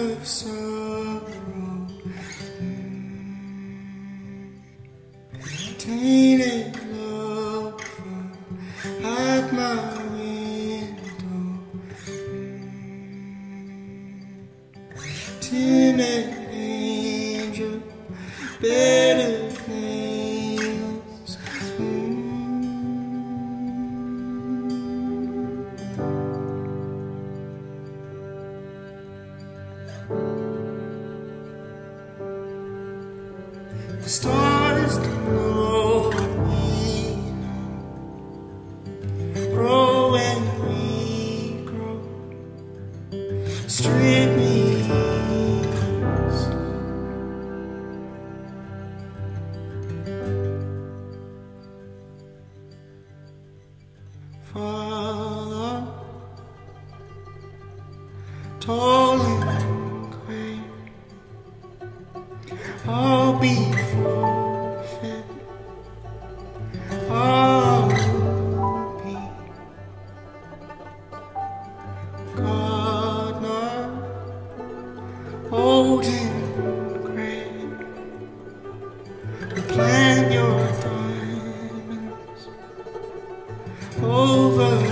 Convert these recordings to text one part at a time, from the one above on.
of sorrow, tainted lover at my window, timid angel, bed of nails. The stars don't know what we know, grow and we grow, strip me slow. Father, tall and great, I'll be forfeit. I'll be God, not old and great. Plant your diamonds over me.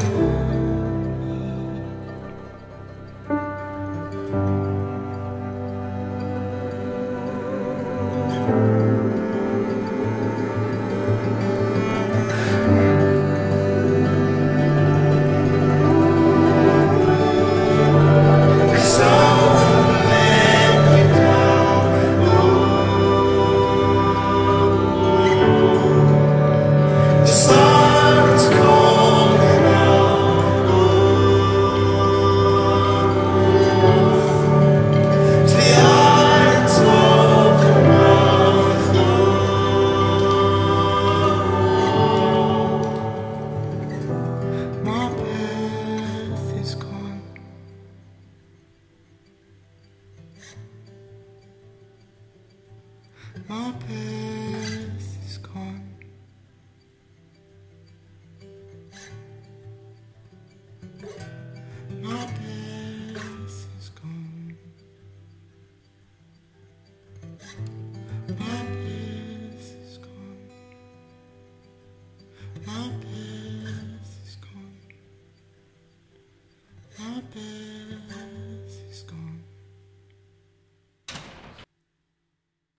My bed.